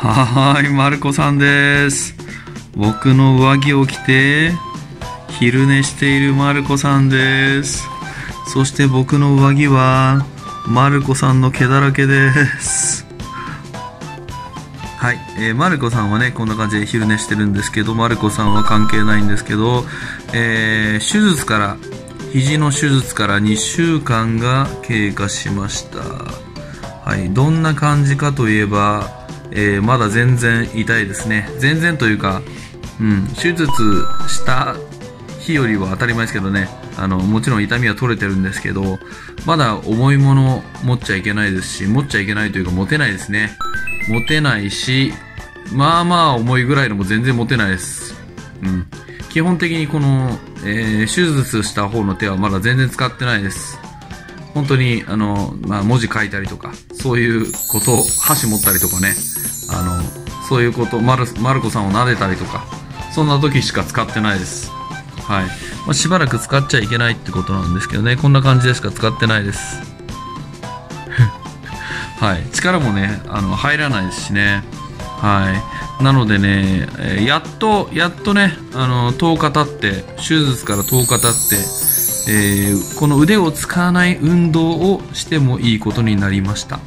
はい、マルコさんです。僕の上着を着て昼寝しているマルコさんです。そして僕の上着はマルコさんの毛だらけです。はい、マルコさんはねこんな感じで昼寝してるんですけど、マルコさんは関係ないんですけど、手術から、肘の手術から2週間が経過しました。はい、どんな感じかといえば、まだ全然痛いですね。全然というか、手術した日よりは当たり前ですけどね、もちろん痛みは取れてるんですけど、まだ重いもの持っちゃいけないですし、持っちゃいけないというか持てないですね。持てないし、まあまあ重いぐらいのも全然持てないです。基本的にこの、手術した方の手はまだ全然使ってないです。本当に、文字書いたりとか、そういうこと、箸持ったりとかね、そういうこと、マルコさんを撫でたりとか、そんな時しか使ってないです。はい。まあ、しばらく使っちゃいけないってことなんですけどね、こんな感じでしか使ってないです。はい。力もね、入らないですしね。はい。なのでね、やっとね、10日経って、手術から10日経って、この腕を使わない運動をしてもいいことになりました。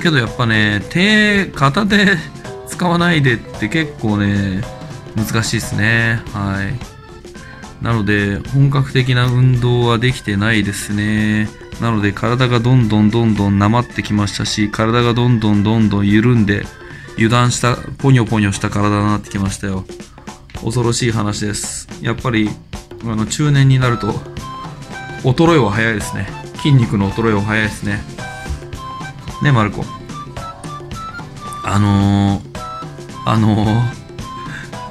けどやっぱね、片手使わないでって結構ね、難しいですね。はい。なので、本格的な運動はできてないですね。なので、体がどんどんなまってきましたし、体がどんどん緩んで、油断した、ポニョポニョした体になってきましたよ。恐ろしい話です。やっぱり、中年になると衰えは早いですね。筋肉の衰えは早いですね。ね、マルコ。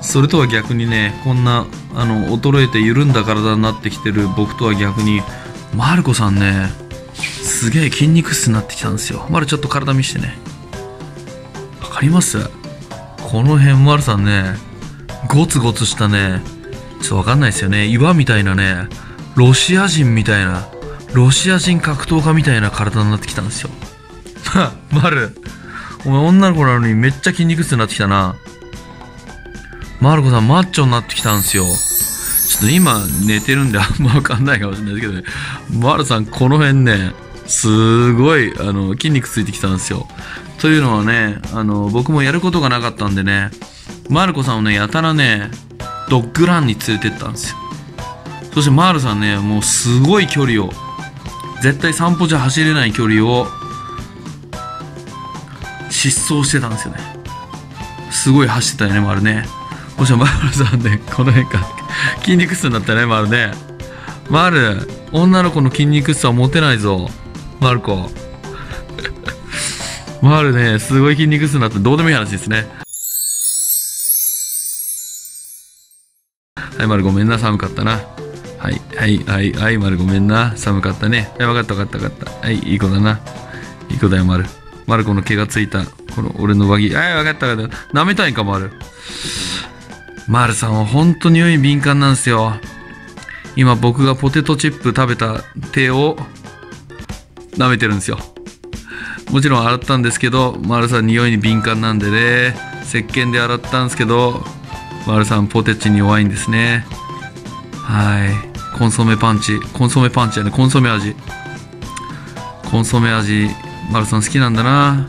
それとは逆にね、こんな、衰えて緩んだ体になってきてる僕とは逆に、マルコさんね、すげえ筋肉質になってきたんですよ。マル、ちょっと体見してね。わかります？この辺、マルさんね、ゴツゴツしたね、ちょっとわかんないですよね。岩みたいなね、ロシア人格闘家みたいな体になってきたんですよ。マル、お前女の子なのにめっちゃ筋肉質になってきたな。マルコさんマッチョになってきたんですよ。ちょっと今寝てるんであんまわかんないかもしれないですけどね。マルさんこの辺ね、すごい、筋肉ついてきたんですよ。というのはね、僕もやることがなかったんでね、マルコさんをね、やたらね、ドッグランに連れてったんですよ。そしてマールさんね、もうすごい距離を、絶対散歩じゃ走れない距離を疾走してたんですよね。すごい走ってたよね、マールね。そしてマールさんね、この辺か筋肉質になったね、マールね。マール、女の子の筋肉質は持てないぞ、マルコ。マールね、すごい筋肉質になって、どうでもいい話ですね。はい、丸ごめんな、寒かったな。はい、丸ごめんな、寒かったね。はい、わかった。はい、いい子だな。いい子だよ、丸。丸子の毛がついた、この俺の上着。はい、わかった。舐めたいか、丸。丸さんは本当に匂い敏感なんですよ。今、僕がポテトチップ食べた手を舐めてるんですよ。もちろん洗ったんですけど、丸さん匂いに敏感なんでね、石鹸で洗ったんですけど、マルさんポテチに弱いんですね。はい。コンソメパンチやね。コンソメ味、マルさん好きなんだな。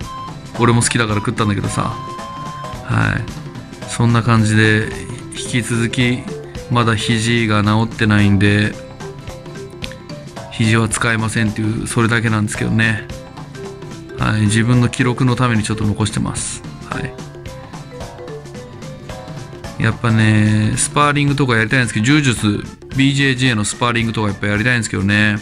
俺も好きだから食ったんだけどさ。はい。そんな感じで、引き続き、まだ肘が治ってないんで、肘は使えませんっていう、それだけなんですけどね。はい。自分の記録のためにちょっと残してます。はい。やっぱね、スパーリングとかやりたいんですけど、柔術、BJJ のスパーリングとかやっぱやりたいんですけどね、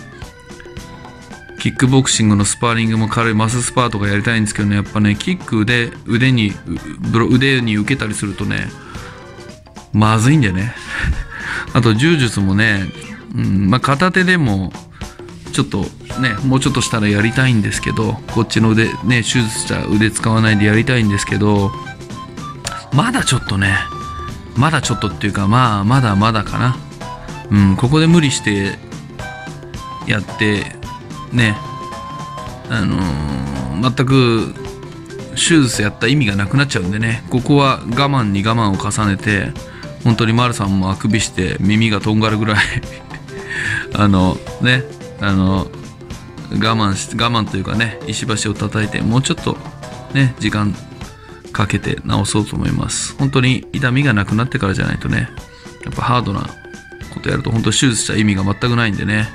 キックボクシングのスパーリングも軽いマススパーとかやりたいんですけどね、やっぱね、キックで腕に受けたりするとね、まずいんだよね。あと柔術もね、片手でも、ちょっとね、もうちょっとしたらやりたいんですけど、こっちの腕、ね、手術した腕使わないでやりたいんですけど、まだちょっとっていうか、まあ、まだまだかな。ここで無理してやって、ね、全く手術やった意味がなくなっちゃうんでね、ここは我慢に我慢を重ねて、本当に丸さんもあくびして耳がとんがるぐらい我慢というかね、石橋を叩いて、もうちょっとね時間かけて治そうと思います。本当に痛みがなくなってからじゃないとね、やっぱハードなことやると本当手術した意味が全くないんでね、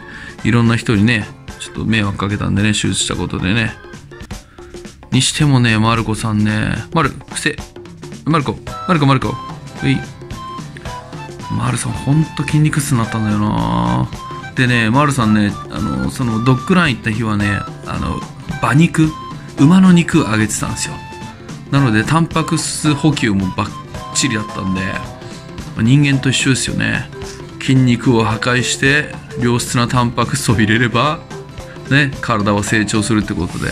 いろんな人にねちょっと迷惑かけたんでね、手術したことでね。にしてもね、マルコさんね、マルコうい、マルさんほんと筋肉痛になったんだよな。でね、マルさんね、そのドッグラン行った日はね、馬肉、馬の肉をあげてたんですよ。なのでタンパク質補給もバッチリだったんで、人間と一緒ですよね。筋肉を破壊して良質なタンパク質を入れればね、体は成長するってことで、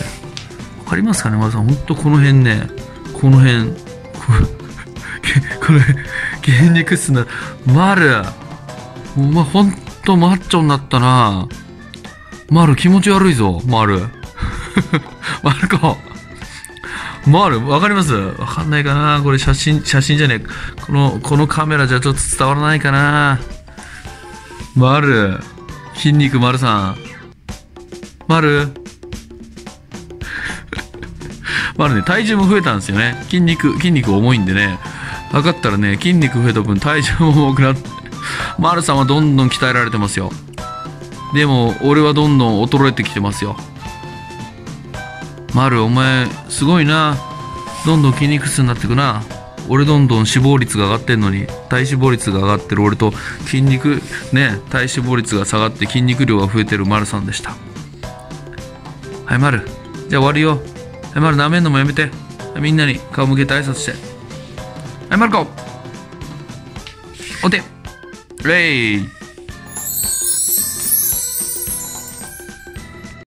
分かりますかね、マルさん。ほんとこの辺ね、この辺筋肉質なマル、お前ほんとマッチョになったな。マル気持ち悪いぞ、マルマルコ、マル、わかります？わかんないかな、これ写真じゃねえ、このカメラじゃちょっと伝わらないかな。マル、筋肉マルさん、マルマルね、体重も増えたんですよね。筋肉重いんでね、分かったらね、筋肉増えた分体重も重くなって、マルさんはどんどん鍛えられてますよ。でも俺はどんどん衰えてきてますよ。マル、お前すごいな、どんどん筋肉質になってくな。俺どんどん脂肪率が上がってんのに、体脂肪率が上がってる俺と、筋肉ね、体脂肪率が下がって筋肉量が増えてるマルさんでした。はい、マル、じゃあ終わるよ。はい、マル、なめんのもやめて、はい、みんなに顔向けて挨拶して。はい、マルコ、お手レイ。